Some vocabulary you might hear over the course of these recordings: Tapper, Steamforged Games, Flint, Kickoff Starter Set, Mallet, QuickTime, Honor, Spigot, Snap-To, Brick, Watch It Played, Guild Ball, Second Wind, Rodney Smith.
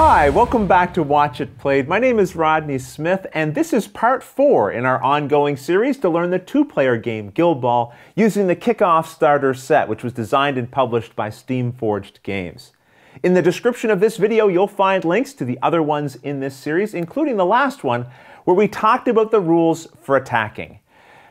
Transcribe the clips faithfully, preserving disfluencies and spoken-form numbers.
Hi, welcome back to Watch It Played. My name is Rodney Smith, and this is part four in our ongoing series to learn the two-player game Guild Ball using the Kickoff Starter Set, which was designed and published by Steamforged Games. In the description of this video, you'll find links to the other ones in this series, including the last one, where we talked about the rules for attacking.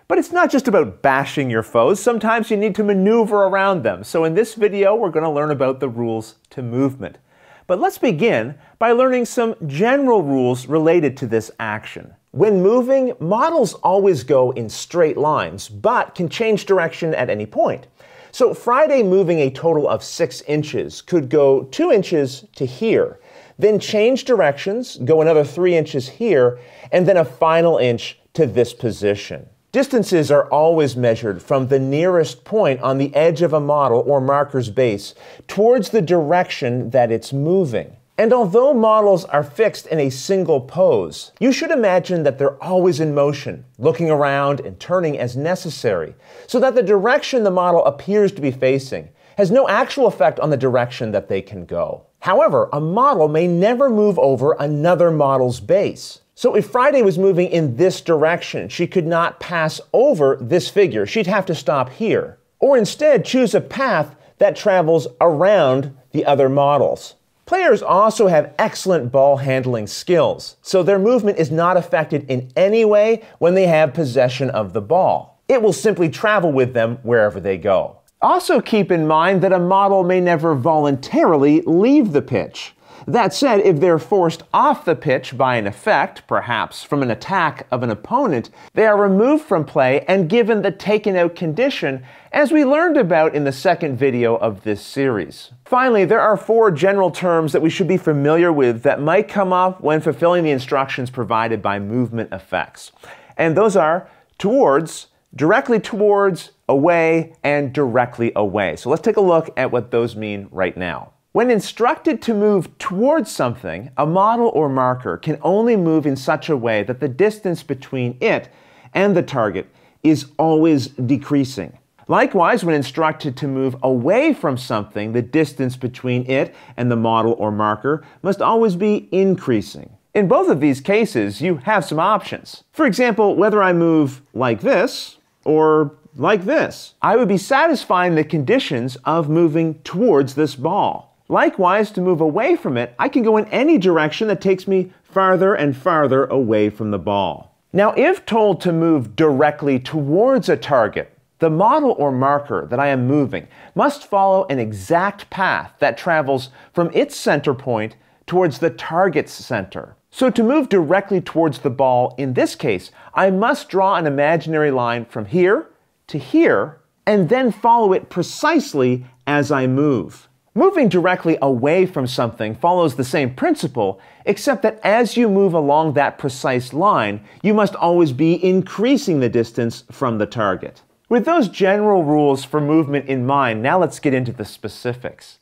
But it's not just about bashing your foes. Sometimes you need to maneuver around them. So in this video, we're going to learn about the rules to movement. But let's begin by learning some general rules related to this action. When moving, models always go in straight lines, but can change direction at any point. So Friday, moving a total of six inches, could go two inches to here, then change directions, go another three inches here, and then a final inch to this position. Distances are always measured from the nearest point on the edge of a model or marker's base towards the direction that it's moving. And although models are fixed in a single pose, you should imagine that they're always in motion, looking around and turning as necessary, so that the direction the model appears to be facing has no actual effect on the direction that they can go. However, a model may never move over another model's base. So if Friday was moving in this direction, she could not pass over this figure. She'd have to stop here. Or instead choose a path that travels around the other models. Players also have excellent ball handling skills, so their movement is not affected in any way when they have possession of the ball. It will simply travel with them wherever they go. Also keep in mind that a model may never voluntarily leave the pitch. That said, if they're forced off the pitch by an effect, perhaps from an attack of an opponent, they are removed from play and given the taken-out condition, as we learned about in the second video of this series. Finally, there are four general terms that we should be familiar with that might come up when fulfilling the instructions provided by movement effects. And those are towards, directly towards, away, and directly away. So let's take a look at what those mean right now. When instructed to move towards something, a model or marker can only move in such a way that the distance between it and the target is always decreasing. Likewise, when instructed to move away from something, the distance between it and the model or marker must always be increasing. In both of these cases, you have some options. For example, whether I move like this or like this, I would be satisfying the conditions of moving towards this ball. Likewise, to move away from it, I can go in any direction that takes me farther and farther away from the ball. Now, if told to move directly towards a target, the model or marker that I am moving must follow an exact path that travels from its center point towards the target's center. So to move directly towards the ball, in this case, I must draw an imaginary line from here to here and then follow it precisely as I move. Moving directly away from something follows the same principle, except that as you move along that precise line, you must always be increasing the distance from the target. With those general rules for movement in mind, now let's get into the specifics.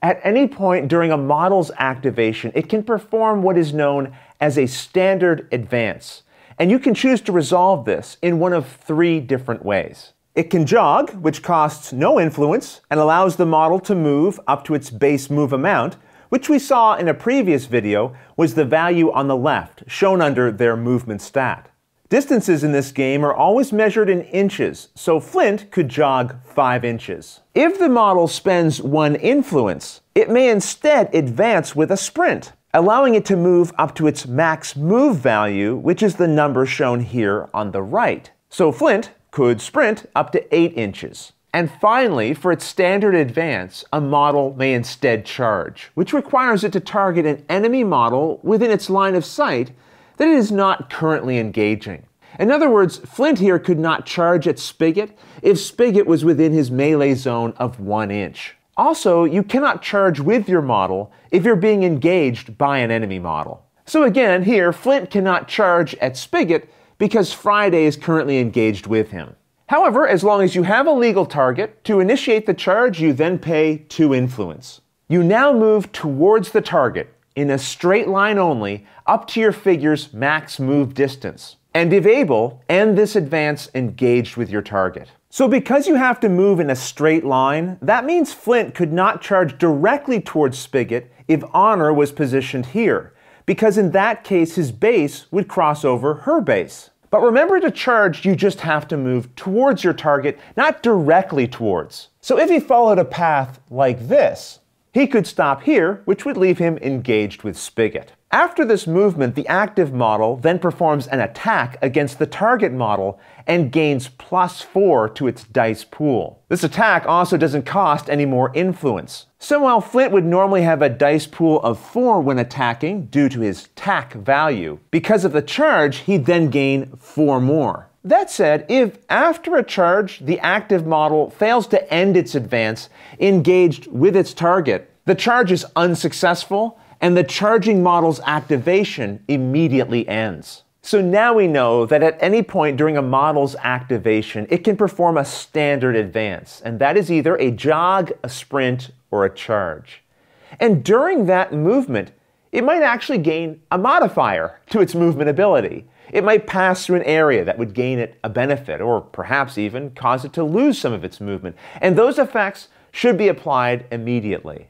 At any point during a model's activation, it can perform what is known as a standard advance, and you can choose to resolve this in one of three different ways. It can jog, which costs no influence and allows the model to move up to its base move amount, which we saw in a previous video was the value on the left, shown under their movement stat. Distances in this game are always measured in inches, so Flint could jog five inches. If the model spends one influence, it may instead advance with a sprint, allowing it to move up to its max move value, which is the number shown here on the right. So Flint could sprint up to eight inches. And finally, for its standard advance, a model may instead charge, which requires it to target an enemy model within its line of sight that it is not currently engaging. In other words, Flint here could not charge at Spigot if Spigot was within his melee zone of one inch. Also, you cannot charge with your model if you're being engaged by an enemy model. So again, here, Flint cannot charge at Spigot because Friday is currently engaged with him. However, as long as you have a legal target, to initiate the charge, you then pay two influence. You now move towards the target, in a straight line only, up to your figure's max move distance. And if able, end this advance engaged with your target. So because you have to move in a straight line, that means Flint could not charge directly towards Spigot if Honor was positioned here, because in that case his base would cross over her base. But remember, to charge you just have to move towards your target, not directly towards. So if he followed a path like this, he could stop here, which would leave him engaged with Spigot. After this movement, the active model then performs an attack against the target model and gains plus four to its dice pool. This attack also doesn't cost any more influence. So while Flint would normally have a dice pool of four when attacking due to his tack value, because of the charge, he'd then gain four more. That said, if after a charge the active model fails to end its advance engaged with its target, the charge is unsuccessful and the charging model's activation immediately ends. So now we know that at any point during a model's activation, it can perform a standard advance, and that is either a jog, a sprint, or a charge. And during that movement, it might actually gain a modifier to its movement ability. It might pass through an area that would gain it a benefit, or perhaps even cause it to lose some of its movement, and those effects should be applied immediately.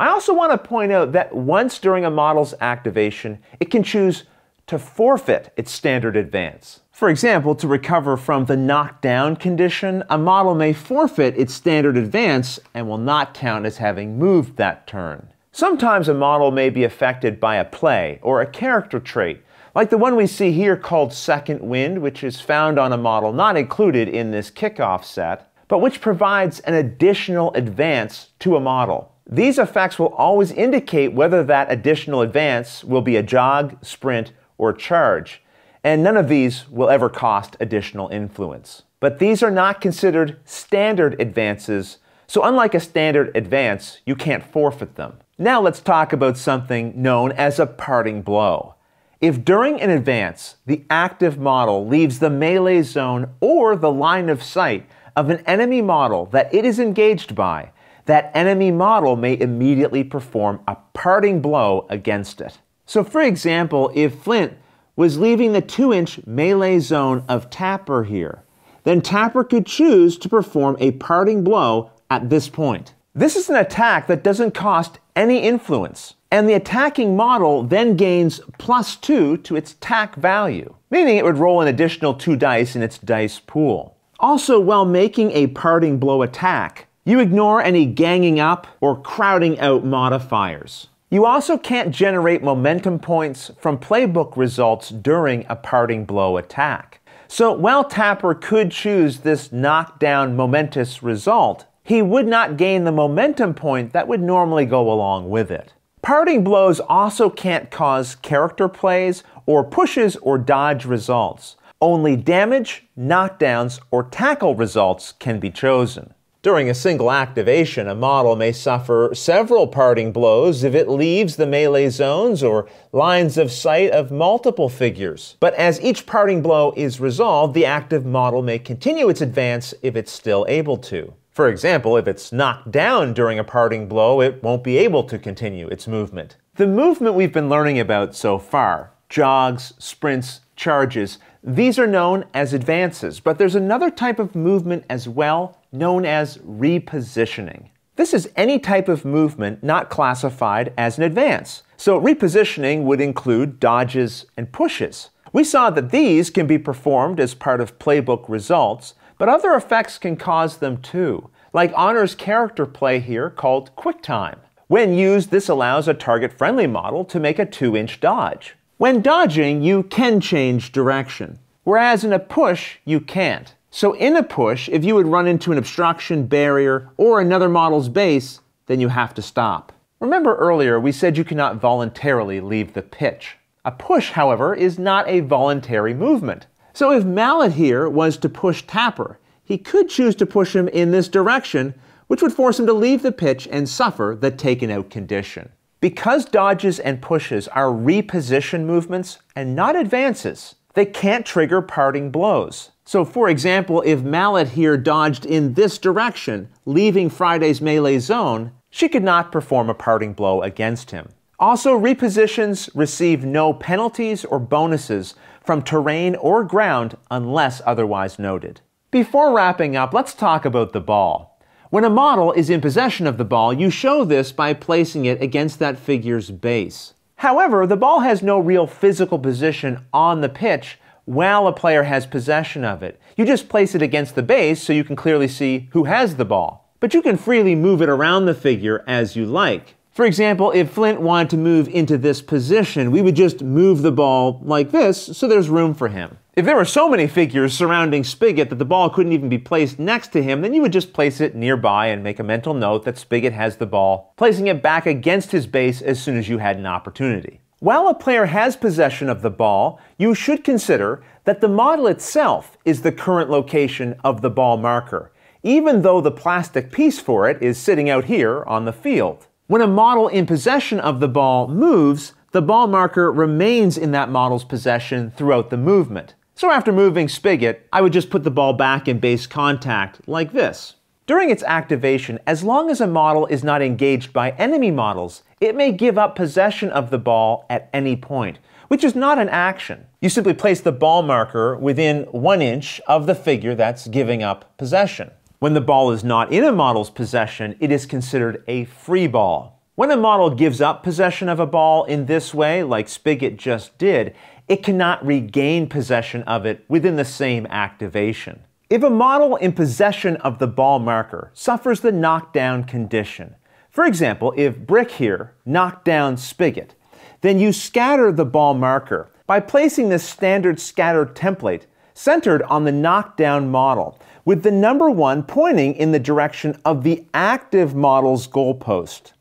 I also want to point out that once during a model's activation, it can choose to forfeit its standard advance. For example, to recover from the knockdown condition, a model may forfeit its standard advance and will not count as having moved that turn. Sometimes a model may be affected by a play or a character trait, like the one we see here called Second Wind, which is found on a model not included in this kickoff set, but which provides an additional advance to a model. These effects will always indicate whether that additional advance will be a jog, sprint, or charge, and none of these will ever cost additional influence. But these are not considered standard advances, so unlike a standard advance, you can't forfeit them. Now let's talk about something known as a parting blow. If during an advance, the active model leaves the melee zone or the line of sight of an enemy model that it is engaged by, that enemy model may immediately perform a parting blow against it. So for example, if Flint was leaving the two inch melee zone of Tapper here, then Tapper could choose to perform a parting blow at this point. This is an attack that doesn't cost any influence, and the attacking model then gains plus two to its tack value, meaning it would roll an additional two dice in its dice pool. Also, while making a parting blow attack, you ignore any ganging up or crowding out modifiers. You also can't generate momentum points from playbook results during a parting blow attack. So while Tapper could choose this knockdown momentous result, he would not gain the momentum point that would normally go along with it. Parting blows also can't cause character plays or pushes or dodge results. Only damage, knockdowns, or tackle results can be chosen. During a single activation, a model may suffer several parting blows if it leaves the melee zones or lines of sight of multiple figures. But as each parting blow is resolved, the active model may continue its advance if it's still able to. For example, if it's knocked down during a parting blow, it won't be able to continue its movement. The movement we've been learning about so far, jogs, sprints, charges, these are known as advances, but there's another type of movement as well, known as repositioning. This is any type of movement not classified as an advance. So repositioning would include dodges and pushes. We saw that these can be performed as part of playbook results, but other effects can cause them too, like Honor's character play here called QuickTime. When used, this allows a target-friendly model to make a two inch dodge. When dodging, you can change direction, whereas in a push, you can't. So in a push, if you would run into an obstruction, barrier, or another model's base, then you have to stop. Remember earlier we said you cannot voluntarily leave the pitch. A push, however, is not a voluntary movement. So if Mallet here was to push Tapper, he could choose to push him in this direction, which would force him to leave the pitch and suffer the taken out condition. Because dodges and pushes are reposition movements and not advances, they can't trigger parting blows. So for example, if Mallet here dodged in this direction, leaving Friday's melee zone, she could not perform a parting blow against him. Also, repositions receive no penalties or bonuses from terrain or ground unless otherwise noted. Before wrapping up, let's talk about the ball. When a model is in possession of the ball, you show this by placing it against that figure's base. However, the ball has no real physical position on the pitch while a player has possession of it. You just place it against the base so you can clearly see who has the ball. But you can freely move it around the figure as you like. For example, if Flint wanted to move into this position, we would just move the ball like this so there's room for him. If there were so many figures surrounding Spigot that the ball couldn't even be placed next to him, then you would just place it nearby and make a mental note that Spigot has the ball, placing it back against his base as soon as you had an opportunity. While a player has possession of the ball, you should consider that the model itself is the current location of the ball marker, even though the plastic piece for it is sitting out here on the field. When a model in possession of the ball moves, the ball marker remains in that model's possession throughout the movement. So after moving Spigot, I would just put the ball back in base contact, like this. During its activation, as long as a model is not engaged by enemy models, it may give up possession of the ball at any point, which is not an action. You simply place the ball marker within one inch of the figure that's giving up possession. When the ball is not in a model's possession, it is considered a free ball. When a model gives up possession of a ball in this way, like Spigot just did, it cannot regain possession of it within the same activation. If a model in possession of the ball marker suffers the knockdown condition, for example, if Brick here knocked down Spigot, then you scatter the ball marker by placing this standard scatter template centered on the knockdown model, with the number one pointing in the direction of the active model's goalpost.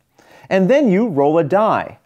And then you roll a die.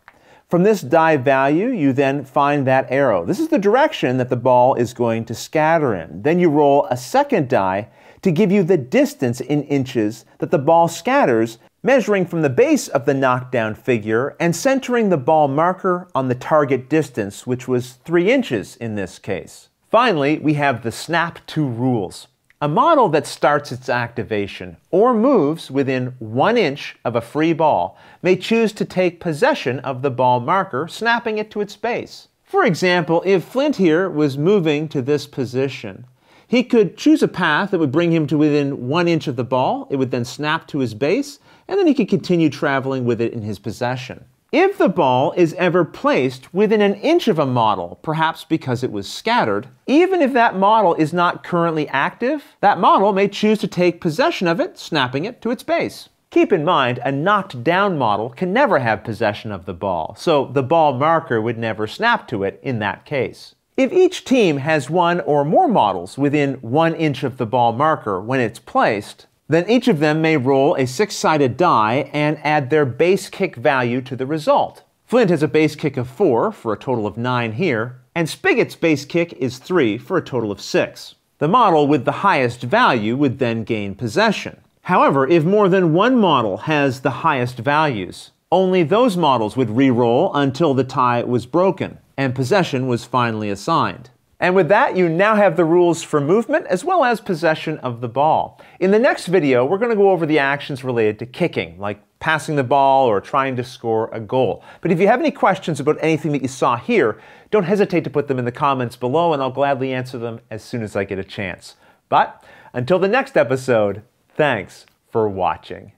From this die value, you then find that arrow. This is the direction that the ball is going to scatter in. Then you roll a second die to give you the distance in inches that the ball scatters, measuring from the base of the knockdown figure and centering the ball marker on the target distance, which was three inches in this case. Finally, we have the snap to rules. A model that starts its activation or moves within one inch of a free ball may choose to take possession of the ball marker, snapping it to its base. For example, if Flint here was moving to this position, he could choose a path that would bring him to within one inch of the ball. It would then snap to his base, and then he could continue traveling with it in his possession. If the ball is ever placed within an inch of a model, perhaps because it was scattered, even if that model is not currently active, that model may choose to take possession of it, snapping it to its base. Keep in mind, a knocked down model can never have possession of the ball, so the ball marker would never snap to it in that case. If each team has one or more models within one inch of the ball marker when it's placed, then each of them may roll a six-sided die and add their base kick value to the result. Flint has a base kick of four, for a total of nine here, and Spigot's base kick is three, for a total of six. The model with the highest value would then gain possession. However, if more than one model has the highest values, only those models would re-roll until the tie was broken and possession was finally assigned. And with that, you now have the rules for movement as well as possession of the ball. In the next video, we're going to go over the actions related to kicking, like passing the ball or trying to score a goal. But if you have any questions about anything that you saw here, don't hesitate to put them in the comments below, and I'll gladly answer them as soon as I get a chance. But until the next episode, thanks for watching.